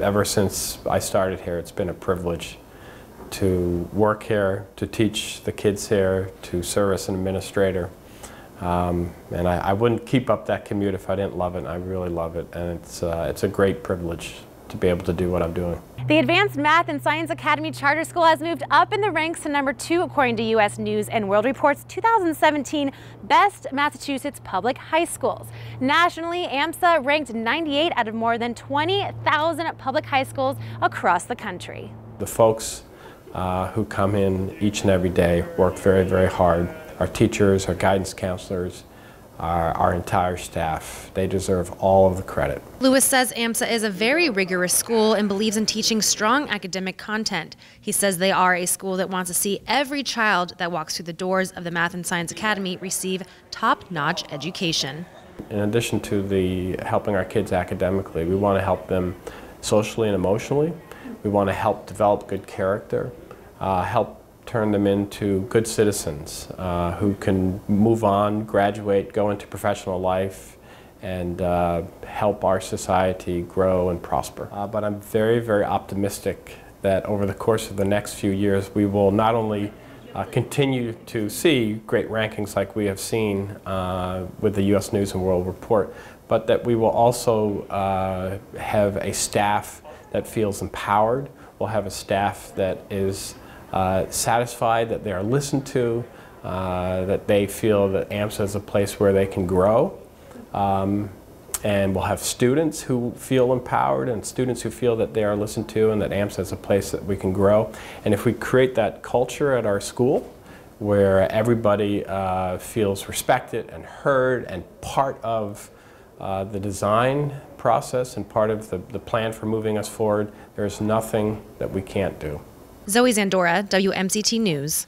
Ever since I started here, it's been a privilege to work here, to teach the kids here, to serve as an administrator. And I wouldn't keep up that commute if I didn't love it. I really love it, and it's a great privilege to be able to do what I'm doing. The Advanced Math and Science Academy Charter School has moved up in the ranks to number 2 according to U.S. News and World Report's 2017 Best Massachusetts Public High Schools. Nationally, AMSA ranked 98 out of more than 20,000 public high schools across the country. The folks who come in each and every day work very, very hard. Our teachers, our guidance counselors, our entire staff, they deserve all of the credit. Lewis says AMSA is a very rigorous school and believes in teaching strong academic content. He says they are a school that wants to see every child that walks through the doors of the Math and Science Academy receive top-notch education. In addition to the helping our kids academically, we want to help them socially and emotionally. We want to help develop good character, help turn them into good citizens who can move on, graduate, go into professional life, and help our society grow and prosper. But I'm very, very optimistic that over the course of the next few years we will not only continue to see great rankings like we have seen with the U.S. News and World Report, but that we will also have a staff that feels empowered. We'll have a staff that is satisfied, that they are listened to, that they feel that AMSA is a place where they can grow. And we'll have students who feel empowered and students who feel that they are listened to and that AMSA is a place that we can grow. And if we create that culture at our school where everybody feels respected and heard and part of the design process and part of the plan for moving us forward, there's nothing that we can't do. Zoe Zandora, WMCT News.